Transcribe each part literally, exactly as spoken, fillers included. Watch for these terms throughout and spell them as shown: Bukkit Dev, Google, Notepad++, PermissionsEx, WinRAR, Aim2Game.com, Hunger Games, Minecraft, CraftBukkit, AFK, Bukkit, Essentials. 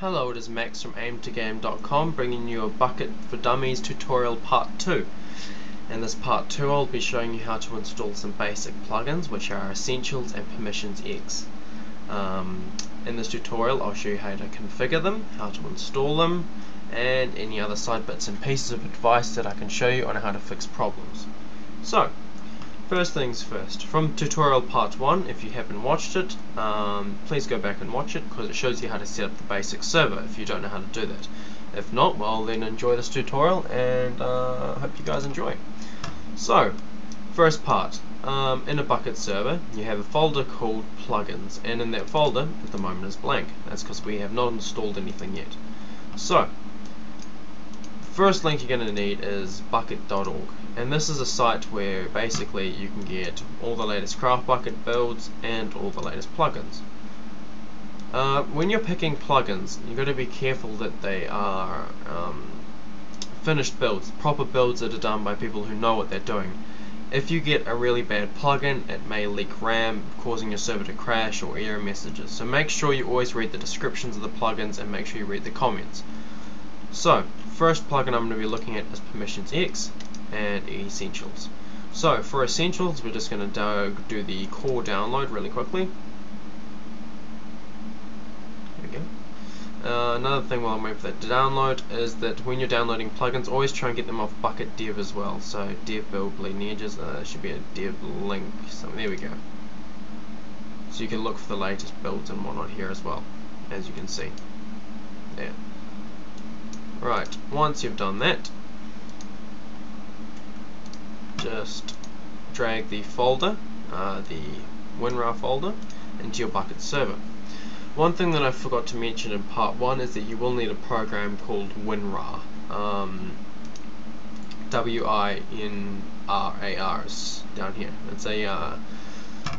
Hello, it is Max from Aim to Game dot com bringing you a Bukkit for Dummies tutorial part two. In this part two I'll be showing you how to install some basic plugins which are Essentials and PermissionsEx. Um, in this tutorial I'll show you how to configure them, how to install them, and any other side bits and pieces of advice that I can show you on how to fix problems. So, first things first, from tutorial part one, if you haven't watched it, um, please go back and watch it because it shows you how to set up the basic server if you don't know how to do that. If not, well then enjoy this tutorial and I uh, hope you guys enjoy. So, first part, um, in a Bukkit server you have a folder called plugins, and in that folder at the moment is blank. That's because we have not installed anything yet. So, first link you're going to need is Bukkit dot org, and this is a site where basically you can get all the latest CraftBukkit builds and all the latest plugins. Uh, when you're picking plugins, you've got to be careful that they are um, finished builds, proper builds that are done by people who know what they're doing. If you get a really bad plugin, it may leak RAM, causing your server to crash or error messages. So make sure you always read the descriptions of the plugins and make sure you read the comments. So, first plugin I'm going to be looking at is PermissionsEx and Essentials. So, for Essentials, we're just going to do the core download really quickly. There we go. Uh, another thing while I'm waiting for that to download is that when you're downloading plugins, always try and get them off Bukkit Dev as well. So, Dev Build Lineages, uh, there should be a Dev link. So, there we go. So, you can look for the latest builds and whatnot here as well, as you can see. There. Right, once you've done that, just drag the folder, uh, the WinRAR folder, into your Bukkit server. One thing that I forgot to mention in part one is that you will need a program called WinRAR. Um, W I N R A R is down here. It's a uh,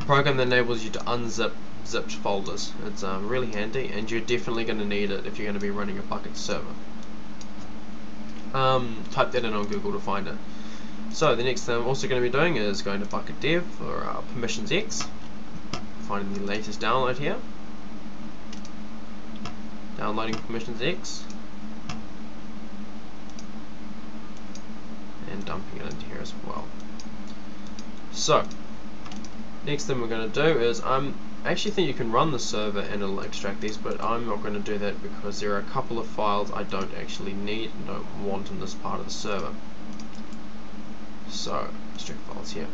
program that enables you to unzip zipped folders. It's um, really handy, and you're definitely going to need it if you're going to be running a Bukkit server. Um, type that in on Google to find it. So the next thing I'm also going to be doing is going to Bukkit Dev for uh, PermissionsEx, finding the latest download here, downloading PermissionsEx, and dumping it into here as well. So next thing we're going to do is I'm I actually think you can run the server and it'll extract these, but I'm not going to do that because there are a couple of files I don't actually need and don't want in this part of the server. So, extract files here.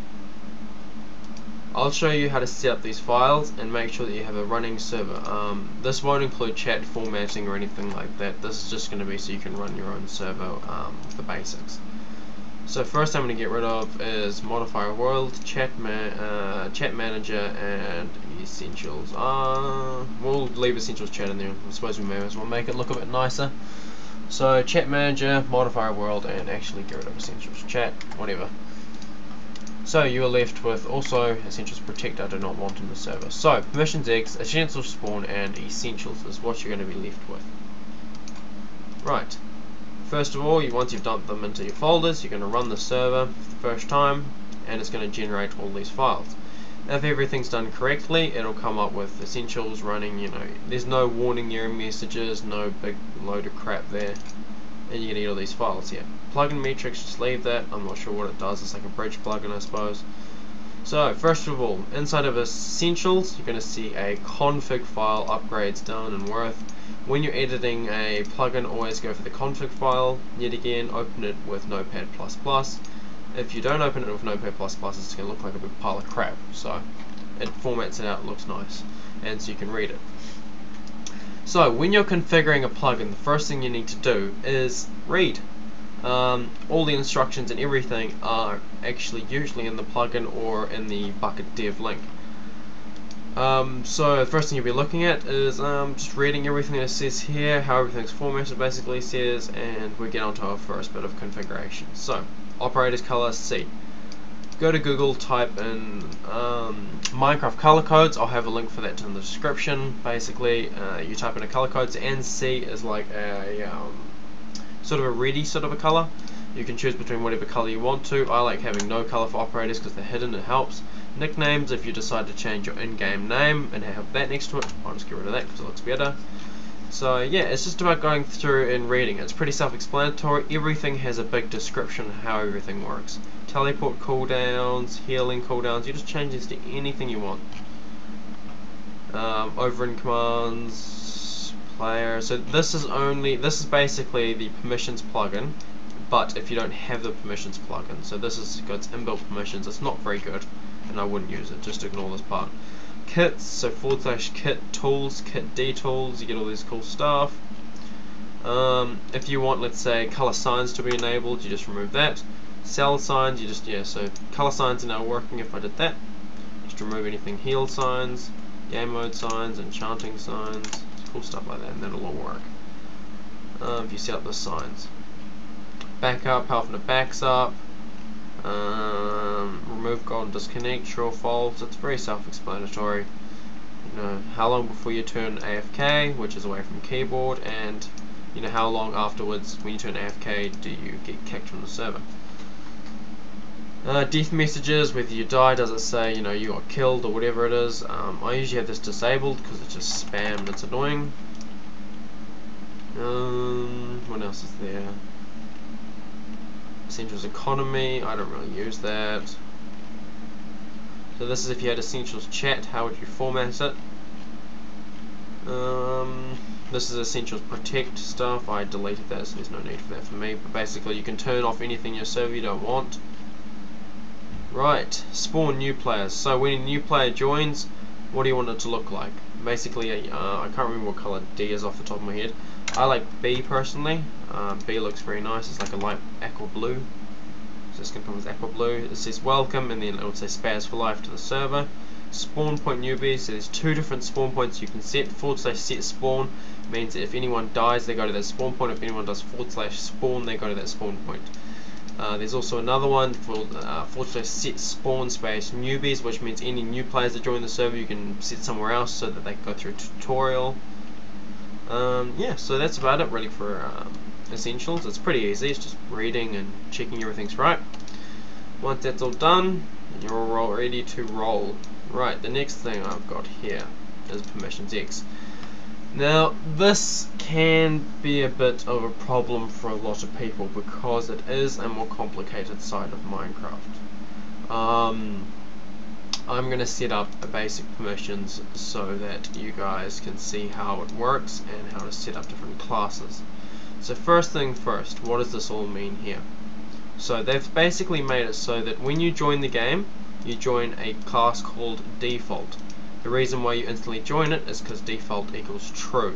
I'll show you how to set up these files and make sure that you have a running server. Um, this won't include chat formatting or anything like that. This is just going to be so you can run your own server, um, the basics. So first I'm going to get rid of is modifier world, chat ma uh, chat manager, and essentials. Uh, we'll leave essentials chat in there. I suppose we may as well make it look a bit nicer. So chat manager, modifier world, and actually get rid of essentials chat, whatever. So you are left with also essentials protect I do not want in the server. So PermissionsEx, essentials spawn, and essentials is what you're going to be left with. Right. First of all, you, once you've dumped them into your folders, you're going to run the server for the first time, and it's going to generate all these files. If everything's done correctly, it'll come up with essentials running, you know, there's no warning error messages, no big load of crap there, and you can eat all these files here. Plugin metrics, just leave that, I'm not sure what it does, it's like a bridge plugin I suppose. So, first of all, inside of Essentials, you're going to see a config file, upgrades done and worth. When you're editing a plugin, always go for the config file. Yet again, open it with Notepad plus plus. If you don't open it with Notepad plus plus, it's going to look like a big pile of crap. So, it formats it out, it looks nice, and so you can read it. So, when you're configuring a plugin, the first thing you need to do is read. Um, all the instructions and everything are actually usually in the plugin or in the Bukkit Dev link. Um, so the first thing you'll be looking at is um, just reading everything that says here, how everything's formatted basically says, and we get onto our first bit of configuration. So operators color C. Go to Google, type in um, Minecraft color codes. I'll have a link for that in the description. Basically, uh, you type in a color code, so N C is like a um, sort of a ready sort of a colour. You can choose between whatever colour you want to. I like having no colour for operators because they're hidden, it helps. Nicknames, if you decide to change your in-game name and have that next to it, I'll just get rid of that because it looks better. So yeah, it's just about going through and reading. It's pretty self-explanatory. Everything has a big description of how everything works. Teleport cooldowns, healing cooldowns, you just change this to anything you want. Um, over in commands, player. So this is only, this is basically the permissions plugin, but if you don't have the permissions plugin, so this has got inbuilt permissions. It's not very good, and I wouldn't use it. Just ignore this part. Kits, so forward slash kit tools, kit detools. You get all these cool stuff. Um, if you want, let's say, color signs to be enabled, you just remove that. Cell signs, you just yeah. So color signs are now working. If I did that, just remove anything. Heal signs, game mode signs, enchanting signs, cool stuff like that, and that'll all work. Uh, if you set up the signs, back up, how often it backs up, um, remove golden disconnect, true or false. It's very self-explanatory. You know how long before you turn A F K, which is away from keyboard, and you know how long afterwards when you turn A F K do you get kicked from the server. Uh, death messages, whether you die, does it say, you know, you got killed or whatever it is. Um, I usually have this disabled because it's just spam and it's annoying. Um, what else is there? Essentials economy, I don't really use that. So this is if you had Essentials chat, how would you format it? Um, this is Essentials protect stuff, I deleted that so there's no need for that for me. But basically you can turn off anything in your server you don't want. Right, spawn new players. So when a new player joins, what do you want it to look like? Basically, uh, I can't remember what color D is off the top of my head. I like B personally. Um, B looks very nice. It's like a light aqua blue. So it's gonna come as aqua blue. It says welcome, and then it will say spaz for life to the server. Spawn point newbie. So there's two different spawn points you can set. Forward slash set spawn means that if anyone dies, they go to that spawn point. If anyone does forward slash spawn, they go to that spawn point. Uh, there's also another one for uh, forward slash set spawn space newbies, which means any new players that join the server you can set somewhere else so that they can go through a tutorial. Um, yeah, so that's about it really for um, Essentials. It's pretty easy, it's just reading and checking everything's right. Once that's all done, you're all ready to roll. Right, the next thing I've got here is PermissionsEx. Now, this can be a bit of a problem for a lot of people because it is a more complicated side of Minecraft. Um, I'm going to set up a basic permissions so that you guys can see how it works and how to set up different classes. So first thing first, what does this all mean here? So they've basically made it so that when you join the game, you join a class called default. The reason why you instantly join it is because default equals true.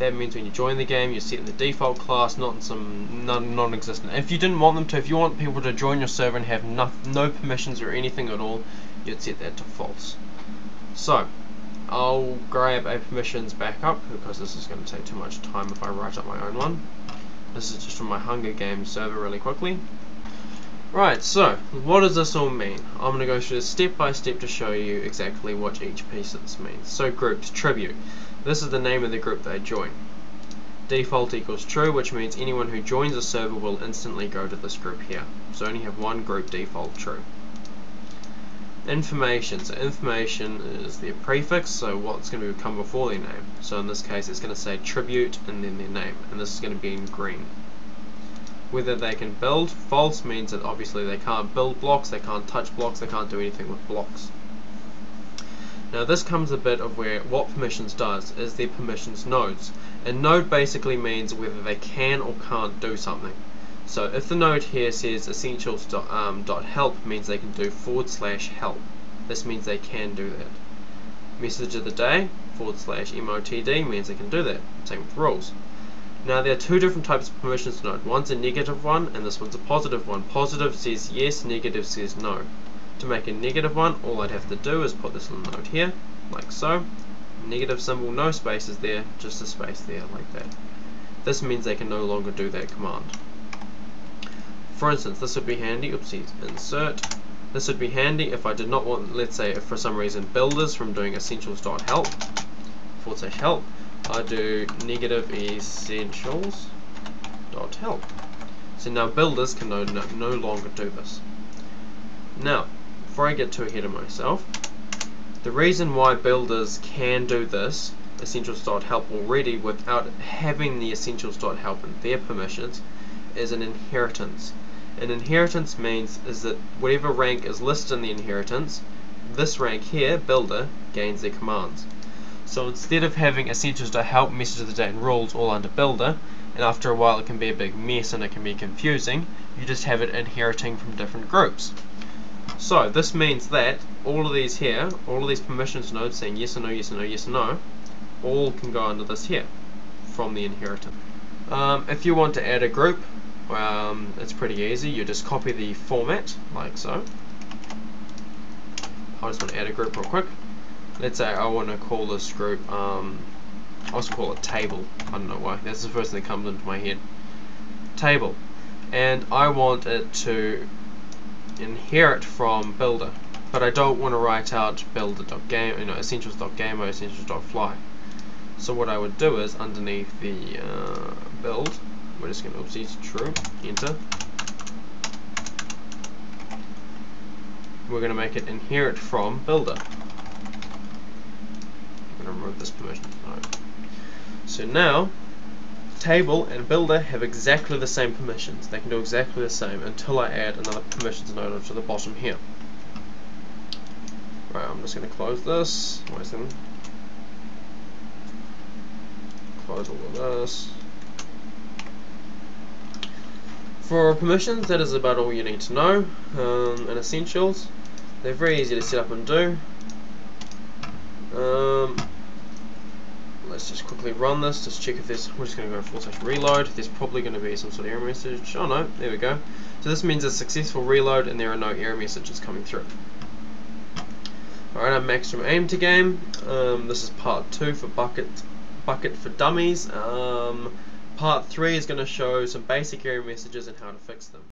That means when you join the game, you're set in the default class, not in some non-existent. If you didn't want them to, if you want people to join your server and have no, no permissions or anything at all, you'd set that to false. So, I'll grab a permissions backup because this is going to take too much time if I write up my own one. This is just from my Hunger Games server really quickly. Right, so what does this all mean? I'm going to go through this step by step to show you exactly what each piece of this means. So groups, tribute. This is the name of the group they join. Default equals true, which means anyone who joins a server will instantly go to this group here. So only have one group default true. Information. So information is their prefix, so what's going to come before their name. So in this case it's going to say tribute and then their name, and this is going to be in green. Whether they can build, false means that obviously they can't build blocks, they can't touch blocks, they can't do anything with blocks. Now this comes a bit of where what permissions does is their permissions nodes. A node basically means whether they can or can't do something. So if the node here says essentials dot, um, dot help means they can do forward slash help. This means they can do that. Message of the day, forward slash M O T D means they can do that. Same with rules. Now there are two different types of permissions node. One's a negative one and this one's a positive one. Positive says yes, negative says no. To make a negative one, all I'd have to do is put this little node here, like so. Negative symbol, no spaces there, just a space there, like that. This means they can no longer do that command. For instance, this would be handy, oopsies, insert. This would be handy if I did not want, let's say, if for some reason builders from doing essentials.help, forward slash help, I do negative essentials dot help. So now builders can no, no, no longer do this. Now, before I get too ahead of myself, the reason why builders can do this essentials dot help already without having the essentials dot help and their permissions is an inheritance. An inheritance means is that whatever rank is listed in the inheritance, this rank here, builder, gains their commands. So instead of having essentials dot help, message of the day and rules all under builder, and after a while it can be a big mess and it can be confusing, you just have it inheriting from different groups. So this means that all of these here, all of these permissions nodes saying yes or no, yes or no, yes or no, all can go under this here from the inheritance. Um, if you want to add a group, um, it's pretty easy. You just copy the format like so. I just want to add a group real quick. Let's say I want to call this group, um, I'll just call it table. I don't know why. That's the first thing that comes into my head. Table. And I want it to inherit from builder, but I don't want to write out builder.game, you know, essentials.game or essentials.fly. So what I would do is underneath the uh, build, we're just going to oopsies true, enter. We're going to make it inherit from builder. I'm going to remove this permission. Right. So now table and builder have exactly the same permissions. They can do exactly the same until I add another permissions node onto the bottom here. Right, I'm just going to close this. Close all of this. For permissions, that is about all you need to know. Um, and essentials, they're very easy to set up and do. Um, Let's just quickly run this, just check if there's, we're just going to go full slash reload, there's probably going to be some sort of error message, oh no, there we go. So this means a successful reload and there are no error messages coming through. Alright, I'm Max from Aim to Game, um, this is part two for Bukkit, Bukkit for Dummies. Um, part three is going to show some basic error messages and how to fix them.